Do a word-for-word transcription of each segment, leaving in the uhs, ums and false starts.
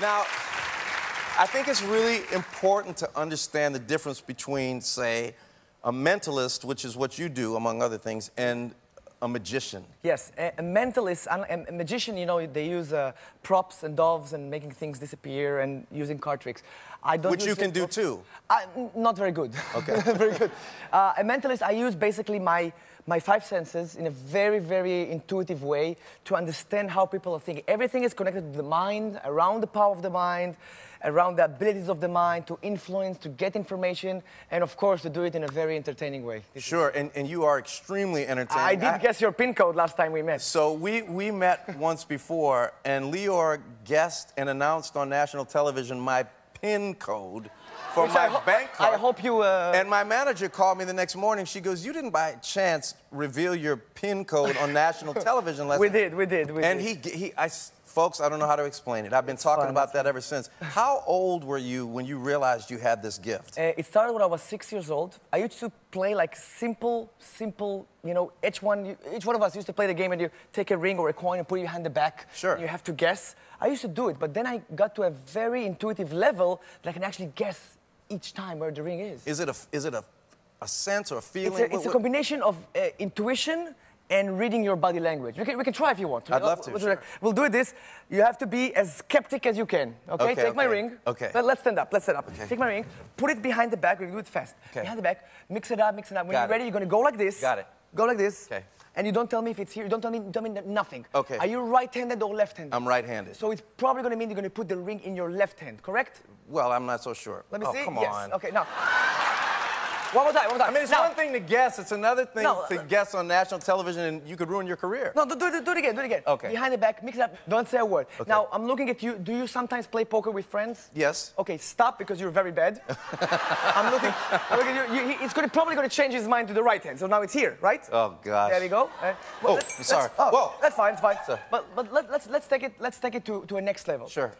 Now, I think it's really important to understand the difference between, say, a mentalist, which is what you do, among other things, and a magician. Yes, a, a mentalist, a, a magician, you know, they use uh, props and doves and making things disappear and using card tricks. I don't Which you can do, too. I, not very good. Okay. Very good. Uh, a mentalist, I use basically my, my five senses in a very, very intuitive way to understand how people are thinking. Everything is connected to the mind, around the power of the mind, around the abilities of the mind to influence, to get information, and, of course, to do it in a very entertaining way. This sure, and, and you are extremely entertaining. I did I, guess your pin code last time we met. So we, we met once before, and Lior guessed and announced on national television my pin code for Which my bank card. I hope you... Uh... And my manager called me the next morning. She goes, you didn't by chance reveal your pin code on national television last night. We did, we did, we and did. And he... he I, Folks, I don't know how to explain it. I've been it's talking fun, about that fun. ever since. How old were you when you realized you had this gift? Uh, it started when I was six years old. I used to play like simple, simple, you know, each one, each one of us used to play the game and you take a ring or a coin and put your hand in the back. Sure. You have to guess. I used to do it, but then I got to a very intuitive level that I can actually guess each time where the ring is. Is it a, is it a, a sense or a feeling? It's a, it's a combination of uh, intuition and reading your body language. We can, we can try if you want. I'd love to. We'll, sure. we'll do this. You have to be as skeptic as you can. Okay, okay take okay. my ring. Okay. Let, let's stand up, let's stand up. Okay. Take my ring, put it behind the back, we'll do it fast. Okay. Behind the back, mix it up, mix it up. When Got you're it. ready, you're gonna go like this. Got it. Go like this. Okay. And you don't tell me if it's here, you don't tell me, tell me nothing. Okay. Are you right-handed or left-handed? I'm right-handed. So it's probably gonna mean you're gonna put the ring in your left hand, correct? Well, I'm not so sure. Let me oh, see. come yes. on. Okay, now. One more time, one more time. I mean, it's now, one thing to guess. It's another thing no, to uh, guess on national television, and you could ruin your career. No, do, do, do it again, do it again. Okay. Behind the back, mix it up. Don't say a word. Okay. Now, I'm looking at you. Do you sometimes play poker with friends? Yes. Okay, stop, because you're very bad. I'm looking. I'm looking at you. you he, it's gonna, probably going to change his mind to the right hand, so now it's here, right? Oh, gosh. There we go. Uh, well, oh, let's, I'm sorry. Let's, oh, Whoa. That's fine, it's fine. So, but but let, let's, let's take it, let's take it to, to a next level. Sure.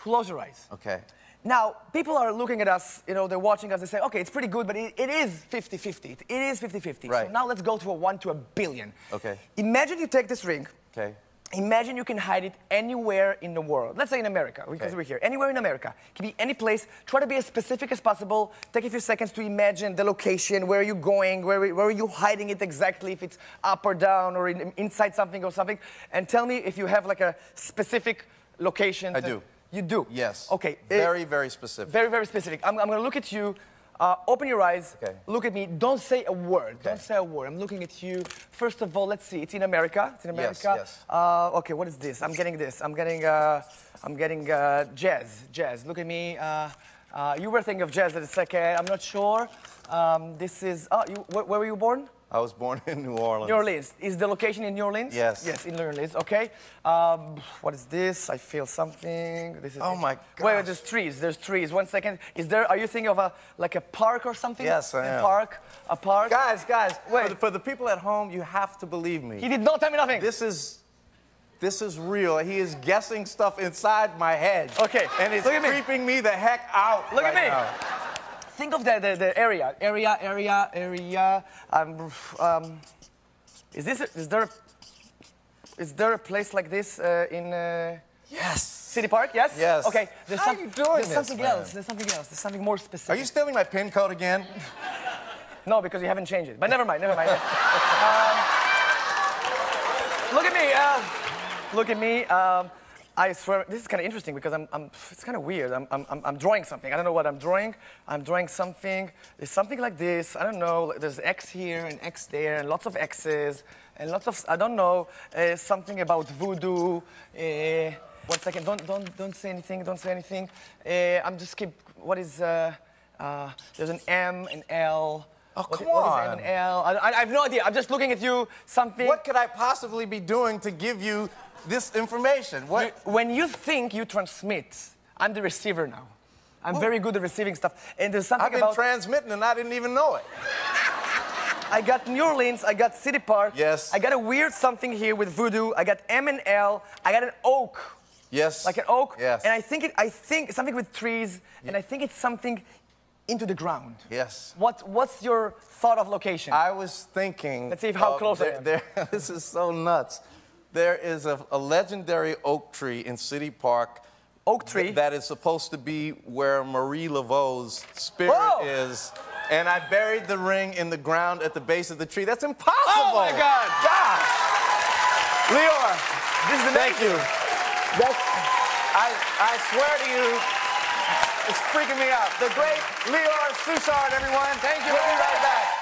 Close your eyes. Okay. Now, people are looking at us, you know, they're watching us, they say, okay, it's pretty good, but it, it is fifty fifty. It, it is fifty fifty. Right. So now let's go to a one to a billion. Okay. Imagine you take this ring. Okay. Imagine you can hide it anywhere in the world. Let's say in America, because okay. we're here. Anywhere in America. It can be any place. Try to be as specific as possible. Take a few seconds to imagine the location, where you're going, where, where are you hiding it exactly, if it's up or down or in, inside something or something. And tell me if you have like a specific location. I do. You do? Yes. Okay. Very, uh, very specific. Very, very specific. I'm, I'm going to look at you. Uh, open your eyes. Okay. Look at me. Don't say a word. Okay. Don't say a word. I'm looking at you. First of all, let's see. It's in America. It's in America. Yes, yes. Uh, okay, what is this? I'm getting this. I'm getting, uh, I'm getting uh, jazz. Jazz. Look at me. Uh, uh, you were thinking of jazz at a second. I'm not sure. Um, this is... Oh, you, wh where were you born? I was born in New Orleans. New Orleans. Is the location in New Orleans? Yes. Yes, in New Orleans. Okay. Um, what is this? I feel something. This is. Oh my God. Wait, there's trees. There's trees. One second. Is there? Are you thinking of a like a park or something? Yes, I am. A park. A park. Guys, guys. Wait. For the, for the people at home, you have to believe me. He did not tell me nothing. This is. This is real. He is guessing stuff inside my head. Okay. And it's creeping me. me the heck out. Look right at me. Now. Think of the, the, the area, area, area, area. Um, um, is this? A, is there? Is there a place like this uh, in? Uh, yes. City Park. Yes. Yes. Okay. There's How some, are you doing There's this, something man? else. There's something else. There's something more specific. Are you stealing my pin code again? No, because you haven't changed it. But never mind. Never mind. um, look at me. Uh, look at me. Um, I swear, this is kind of interesting because I'm, I'm it's kind of weird. I'm, I'm, I'm drawing something. I don't know what I'm drawing. I'm drawing something. There's something like this. I don't know. There's X here and X there and lots of X's and lots of, I don't know, uh, something about voodoo. Uh, one second. Don't, don't, don't say anything. Don't say anything. Uh, I'm just keep, what is, uh, uh, there's an M, an L. Oh, come what, on. What is M and L? I, I, I have no idea. I'm just looking at you, something. What could I possibly be doing to give you this information? What? You, when you think, you transmit. I'm the receiver now. I'm Ooh. very good at receiving stuff. And there's something I've been about... transmitting and I didn't even know it. I got New Orleans, I got City Park. Yes. I got a weird something here with voodoo. I got M and L. I got an oak. Yes. Like an oak. Yes. And I think, it, I think something with trees. Yeah. And I think it's something into the ground. Yes. What, what's your thought of location? I was thinking... Let's see if, how uh, close there, I am. There, this is so nuts. There is a, a legendary oak tree in City Park oak tree. That is supposed to be where Marie Laveau's spirit Whoa. is. And I buried the ring in the ground at the base of the tree. That's impossible. Oh, my God. Gosh. Lior, this is thank you. That's... I, I swear to you, it's freaking me out. The great Lior Suchard, everyone. Thank you. We'll be right back.